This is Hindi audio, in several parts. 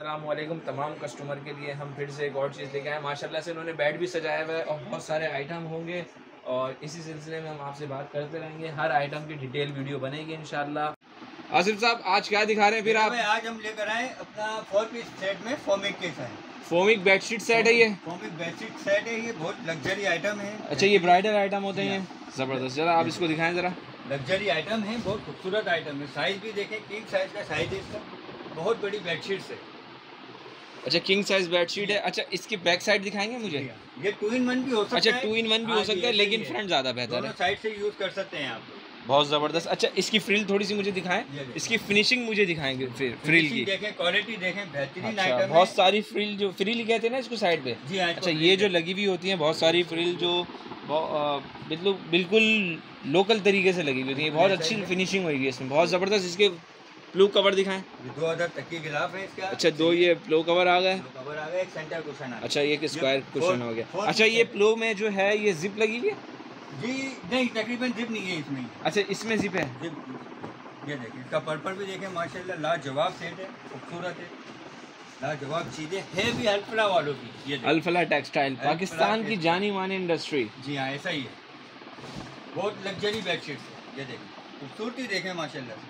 अस्सलामुअलैकुम। तमाम कस्टमर के लिए हम फिर से एक और चीज़ लेके आए। माशाल्लाह से इन्होंने बेड भी सजाया हुआ है और बहुत सारे आइटम होंगे और इसी सिलसिले में हम आपसे बात करते रहेंगे। हर आइटम की डिटेल वीडियो बनेगी इंशाल्लाह। आसिफ साहब, आज क्या दिखा रहे हैं फिर आप? आज हम लेकर आए अपना 4 पीस सेट में फोमिक के साथ। फोमिक बेडशीट सेट है ये? फोमिक बेडशीट सेट है ये, बहुत लग्जरी आइटम है। अच्छा, ये ब्राइडल आइटम होते हैं? ज़बरदस्त। जरा आप इसको दिखाएँ, ज़रा लग्जरी आइटम है, बहुत खूबसूरत आइटम है। साइज़ भी देखें, किंग साइज़ का साइज़ है इसका, बहुत बड़ी बेडशीट है। अच्छा, किंग साइज बेडशीट है। अच्छा, इसकी बैक साइड दिखाएंगे मुझे? ये 2 इन 1 भी हो सकता है। अच्छा, 2 इन 1 भी हो सकता है, लेकिन फ्रंट ज्यादा बेहतर है, साइड से यूज कर सकते हैं आप। बहुत जबरदस्त। अच्छा, इसकी फ्रिल थोड़ी सी मुझे दिखाएं, इसकी फिनिशिंग मुझे दिखाएंगे फिर फ्रिल की। देखें, क्वालिटी देखें, बेहतरीन आइटम है। बहुत सारी फ्रिल, जो फ्रिल कहते हैं ना इसको, साइड पे। अच्छा, ये जो लगी हुई होती है बहुत सारी फ्रिल, जो मतलब बिल्कुल लोकल तरीके से लगी हुई होती है। बहुत अच्छी फिनिशिंग होगी इसमें, बहुत जबरदस्त। इसके प्लो कवर दिखाएं। 2000 तक की गिलाफ है इसका। अच्छा, दो ये प्लो कवर आ गए, एक सेंटर कुशन आ गया। अच्छा, एक स्क्वायर कुशन हो गया। अच्छा, ये प्लो में जो है ये जिप लगी हुई है? जी नहीं, तकरीबन जिप नहीं है इसमें। अच्छा, इसमें जिप है। ये देखिए, इसका पर्पल भी देखें, माशाल्लाह लाजवाब सेट है, खूबसूरत है, लाजवाब चीज़ें है भी अल्फला वालों की। ये अल्फला टेक्सटाइल, पाकिस्तान की जानी मानी इंडस्ट्री। जी हाँ, ऐसा ही है। बहुत लग्जरी बेडशीट है, ये देखिए खूबसूरती देखें माशाल्लाह,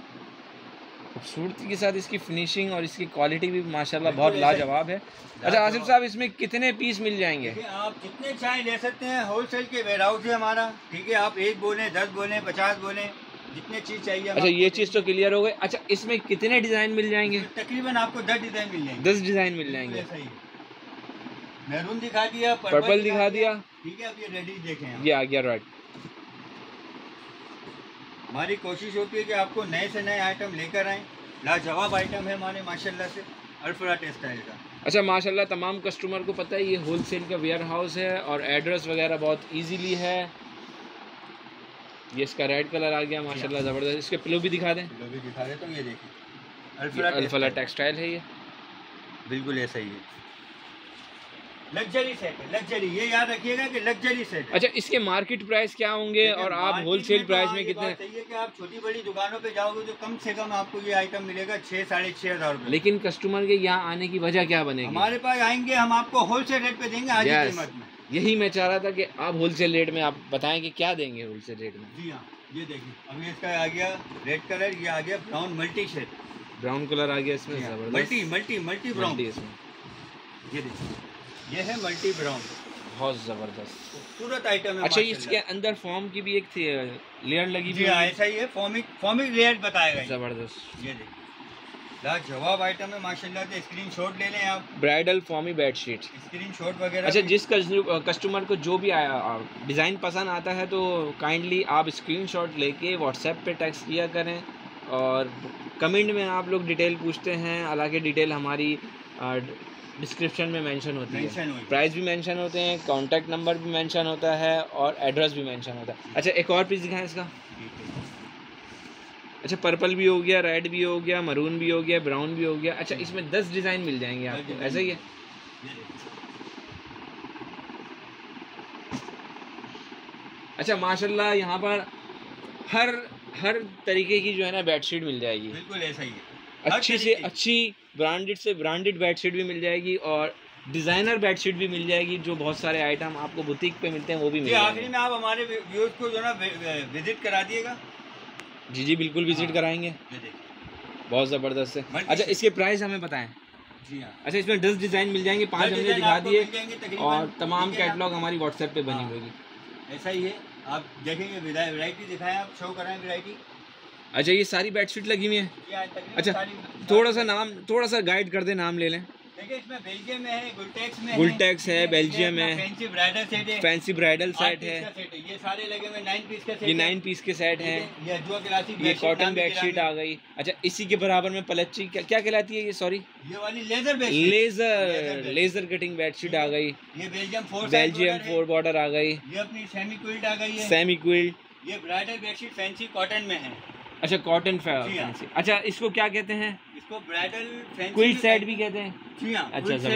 खूबसूरती के साथ इसकी फिनिशिंग और इसकी क्वालिटी भी माशाल्लाह बहुत लाजवाब है। अच्छा आसिफ साहब, इसमें कितने पीस मिल जाएंगे? आप कितने चाहे ले सकते हैं, होलसेल के वेयर हाउस है हमारा, ठीक है। आप 1 बोलें 10 बोलें 50 बोलें, जितने चीज़ चाहिए। अच्छा, ये चीज़ तो क्लियर हो गई। अच्छा, इसमें कितने डिज़ाइन मिल जाएंगे? तकरीबन आपको 10 डिज़ाइन मिल जाएंगे। 10 डिज़ाइन मिल जाएंगे। मैरून दिखा दिया, पर्पल दिखा दिया, ठीक है। आप ये रेडी देखें, ये आ गया रेड। हमारी कोशिश होती है कि आपको नए से नए आइटम लेकर आएँ, लाजवाब आइटम है हमारे माशाल्लाह से, अल्फरा टेक्सटाइल का। अच्छा, माशाल्लाह तमाम कस्टमर को पता है ये होलसेल का वेयर हाउस है और एड्रेस वगैरह बहुत इजीली है। ये इसका रेड कलर आ गया माशाल्लाह, ज़बरदस्त। इसके पिलो भी दिखा दें। पिलो भी दिखा दें तो ये देखिए अल्फरा टेक्सटाइल है, ये बिल्कुल ऐसा ही है। लग्जरी सेट है, लग्जरी, ये याद रखिएगा कि लग्जरी सेट है। अच्छा, इसके मार्केट प्राइस क्या होंगे और आप होलसेल प्राइस में कितने? चाहिए कि आप छोटी बड़ी दुकानों पे जाओगे तो कम से कम आपको ये आइटम मिलेगा 6-6,500 रुपये। लेकिन कस्टमर के यहाँ आने की वजह क्या बनेगी? हमारे पास आएंगे, हम आपको होलसेल रेट पे देंगे आज की कीमत में। यही मैं चाह रहा था कि आप होलसेल रेट में आप बताएं कि क्या देंगे होलसेल रेट में। जी हाँ, ये देखिए, अभी इसका आ गया रेड कलर, ये आ गया brown multi shade, brown colour आ गया इसमें, मल्टी मल्टी मल्टी ब्राउन इसमें। ये देखिए, ये है मल्टी ब्राउन, बहुत ज़बरदस्त खूबसूरत आइटम है। अच्छा, इसके अंदर फॉर्म की भी एक लेयर लगी हुई है। ऐसा ही है, फॉर्मिक लेयर बताया गया, ज़बरदस्त। ये देखिए लाजवाब आइटम है माशाल्लाह से, स्क्रीनशॉट ले लें आप। ब्राइडल फॉर्मी बेडशीट, स्क्रीनशॉट वगैरह। अच्छा, जिस कस्टमर को जो भी डिज़ाइन पसंद आता है तो काइंडली आप स्क्रीनशॉट लेके व्हाट्सएप पे टेक्स्ट किया करें और कमेंट में आप लोग डिटेल पूछते हैं, हालांकि डिटेल हमारी डिस्क्रिप्शन में मेंशन होती है, प्राइस भी मेंशन होते हैं, कॉन्टैक्ट नंबर भी मेंशन होता है और एड्रेस भी मेंशन होता है। अच्छा, एक और पीस दिखाएं इसका। अच्छा, पर्पल भी हो गया, रेड भी हो गया, मरून भी हो गया, ब्राउन भी हो गया। अच्छा, इसमें 10 डिज़ाइन मिल जाएंगे आपको, ऐसा ही है। अच्छा, माशाल्लाह यहाँ पर हर तरीके की जो है ना बेडशीट मिल जाएगी, बिल्कुल ऐसा ही है। अच्छी से अच्छी, ब्रांडेड से ब्रांडेड बेडशीट भी मिल जाएगी और डिज़ाइनर बेडशीट भी मिल जाएगी। जो बहुत सारे आइटम आपको बुटीक पे मिलते हैं वो भी मिल जाएंगे। आखिरी में आप हमारे व्यूअर्स को जो ना विजिट करा दिएगा। जी जी बिल्कुल, विजिट कराएंगे, बहुत ज़बरदस्त है। अच्छा, इसके प्राइस हमें बताएं। जी हाँ, अच्छा, इसमें 10 डिज़ाइन मिल जाएंगे, 5 हमने दिखा दिए और तमाम कैटलॉग हमारी व्हाट्सएप पर बनी होगी, ऐसा ही है। आप देखेंगे, वैरायटी दिखाएं, आप शो कराएं वैरायटी। अच्छा, ये सारी बेडशीट लगी हुई है। अच्छा, थोड़ा सा गाइड कर दे, नाम ले लें। देखिए, इसमें बेल्जियम में है, गुलटेक्स है, बेल्जियम है, फैंसी ब्राइडल सेट है, ये सारे लगे हुए 9 पीस का सेट है, ये 9 पीस के सेट है, ये कॉटन बेडशीट आ गई। अच्छा, इसी के बराबर में पलच्ची क्या कहलाती है ये? सॉरी, ये वाली लेजर कटिंग बेडशीट आ गई, ये बेल्जियम 4 बॉर्डर आ गई, ये अपनी सेमी क्विल्ट आ गई, सेमी क्विल्ट। ये ब्राइडल बेडशीट फैंसी कॉटन में है। अच्छा, कॉटन फैंसी। अच्छा, इसको क्या कहते हैं? इसको ब्राइडल फैंसी क्विल्ट सेट भी कहते हैं। जी हां, अच्छा, जबरदस्त,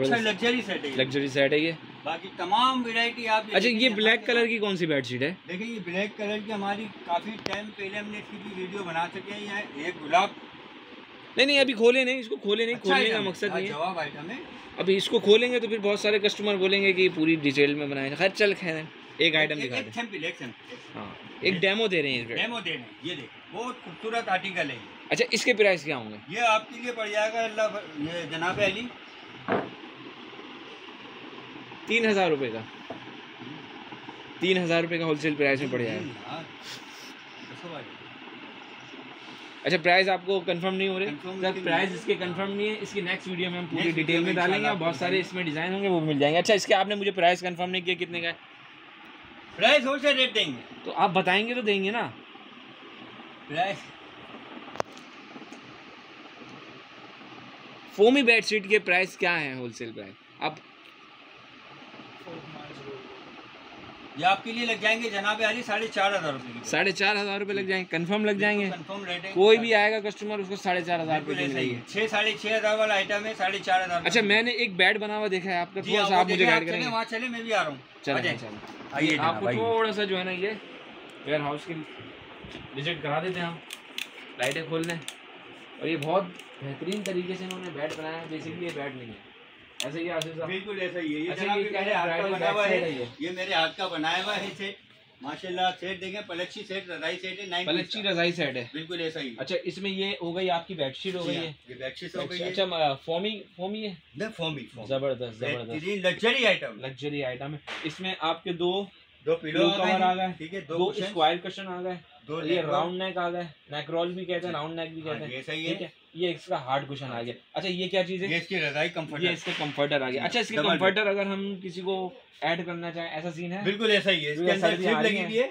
अच्छा लग्जरी सेट है, लग्जरी सेट है ये। बाकी तमाम वैरायटी आप। अच्छा, ये ब्लैक कलर की कौन सी बेडशीट है? देखिए, ये ब्लैक कलर की हमारी काफ़ी टाइम पहले हमने इसकी भी वीडियो बना चुके हैं। एक गुलाब नहीं अभी खोले नहीं, इसको खोले नहीं, खोलने का मकसद नहीं है। अभी इसको खोलेंगे तो फिर बहुत सारे कस्टमर बोलेंगे कि पूरी डिटेल में बनाए। खैर चल खैर एक आइटम दिखा दे। हाँ एक डेमो दे रहे हैं, डेमो दे रहे हैं, ये देखो बहुत खूबसूरत आर्टिकल है। अच्छा इसके प्राइस क्या होंगे? ये आपके लिए पड़ जाएगा जनाब अली 3000 रुपये का, 3000 रुपये का होलसेल प्राइस में पड़ जाएगा। अच्छा प्राइस आपको कंफर्म नहीं हो रहे सर, प्राइस इसके कंफर्म नहीं है। इसकी नेक्स्ट वीडियो में हम पूरी डिटेल में डालेंगे, बहुत सारे इसमें डिज़ाइन होंगे वो मिल जाएंगे। अच्छा इसके आपने मुझे प्राइस कंफर्म नहीं किया, कितने का है? प्राइस होलसेल रेट देंगे तो आप बताएंगे तो देंगे ना प्राइस। फोमी बेडशीट के प्राइस क्या है होलसेल प्राइस? आप ये आपके लिए लग जाएंगे जनाब अली 4500 रुपये, 4500 रुपये लग जाएंगे। कंफर्म लग जाएंगे, कोई भी आएगा कस्टमर उसको 4500 रुपये चाहिए। 6-6.5 हजार वाला आइटम है 4500। अच्छा मैंने एक बेड बना हुआ देखा है आपका, थोड़ा सा आप मुझे गाइड करेंगे? वहाँ चले, मैं भी आ रहा हूँ, चले आपको थोड़ा सा जो है ना ये वेयर हाउस की विजिट करा देते हैं हम। लाइटें खोल लें। और ये बहुत बेहतरीन तरीके से इन्होंने बेड बनाया है, बेसिकली ये बेड नहीं है ऐसे ही आसिफ साहब, बिल्कुल ऐसा ही है। ये जनाब ये मेरे हाथ का बना हुआ है, ये मेरे हाथ का बनाया हुआ है सेट, माशाल्लाह। सेट देखें, पलक्षी सेट, रजाई सेट है, 9 पलक्षी रजाई सेट है, बिल्कुल ऐसा ही। अच्छा इसमें ये हो गई आपकी बेडशीट हो गई है, ये बेडशीट हो गई है। अच्छा फोमी फोमी है, नहीं फोमी, जबरदस्त जबरदस्त लग्जरी आइटम, लग्जरी आइटम है। इसमें आपके दो पिलो कवर आ गए, ठीक है, दो स्क्वायर कुशन आ गए, दो ये राउंड नेक आ गए, नेक रोल भी कहते हैं, राउंड नेक भी कहते हैं, ऐसा ही है। ये इसका हार्ड कुशन आ गया। अच्छा ये क्या चीज़ है? ये इसकी रजाई कंफर्टर, ये इसका कंफर्टर आ गया। अच्छा इसके कंफर्टर अगर हम किसी को ऐड करना चाहें, ऐसा सीन है? बिल्कुल ऐसा ही है, इसके अंदर जिप लगी हुई है,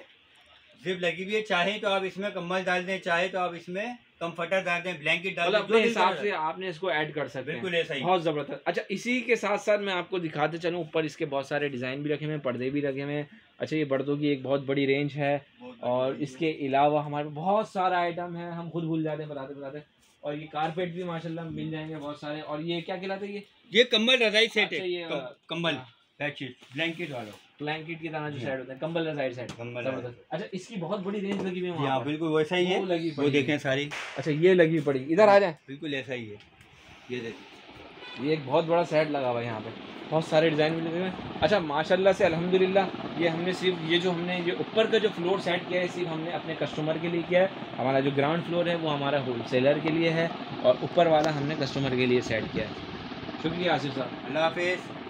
जिप लगी हुई है। चाहे तो आप इसमें कम्बल डाल दें, चाहे तो आप इसमें कंफर्टर डाल दें, ब्लैंकेट डाल दें, अपने हिसाब से आपने इसको ऐड कर सकते हैं, बिल्कुल ऐसा ही, बहुत ज़बरदस्त। अच्छा इसी के साथ साथ मैं आपको दिखाते चलूँ, ऊपर इसके बहुत सारे डिज़ाइन भी रखे हुए हैं, पर्दे भी रखे हुए हैं। अच्छा ये पर्दों की एक बहुत बड़ी रेंज है, और इसके अलावा हमारे बहुत सारा आइटम है, हम खुद भूल जाते हैं बताते बताते। और ये कारपेट भी माशाल्लाह मिल जाएंगे बहुत सारे। और ये क्या कहलाते हैं ये कंबल रजाई सेट है, ये कंबल बेडशीट ब्लैंकेट वाला, ब्लैंकेट की तरह जो सेट होता है कंबल रजाई सेट, कंबल। अच्छा इसकी बहुत बड़ी रेंज लगी हुई है वहां, बिल्कुल वैसा ही है वो देखें सारी। अच्छा ये लगी पड़ी, इधर आ जाए, बिल्कुल ऐसा ही है, ये देखिए ये एक बहुत बड़ा सेट लगा हुआ है यहाँ पे, बहुत सारे डिज़ाइन मिले हुए। अच्छा माशाल्लाह से अल्हम्दुलिल्लाह ये हमने सिर्फ ये जो हमने ये ऊपर का जो फ्लोर सेट किया है सिर्फ हमने अपने कस्टमर के लिए किया है, हमारा जो ग्राउंड फ्लोर है वो हमारा होलसेलर के लिए है, और ऊपर वाला हमने कस्टमर के लिए सेट किया है। शुक्रिया आसिफ साहब, अल्लाह हाफिज़।